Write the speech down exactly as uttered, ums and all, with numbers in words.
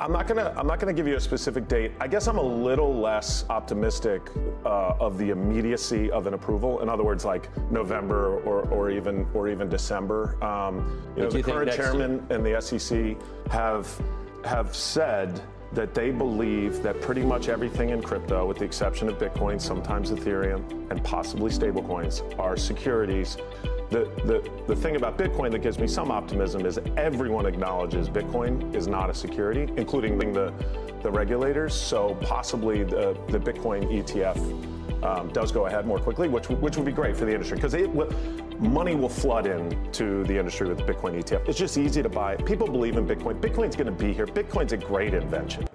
I'm not gonna. I'm not gonna give you a specific date. I guess I'm a little less optimistic uh, of the immediacy of an approval. In other words, like November or, or even or even December. Um, you know, the current chairman and the S E C have have said that they believe that pretty much everything in crypto, with the exception of Bitcoin, sometimes Ethereum, and possibly stablecoins, are securities. The, the, the thing about Bitcoin that gives me some optimism is everyone acknowledges Bitcoin is not a security, including the, the regulators. So possibly the, the Bitcoin E T F um, does go ahead more quickly, which, which would be great for the industry, because money will flood into the industry with the Bitcoin E T F. It's just easy to buy. People believe in Bitcoin. Bitcoin's going to be here. Bitcoin's a great invention.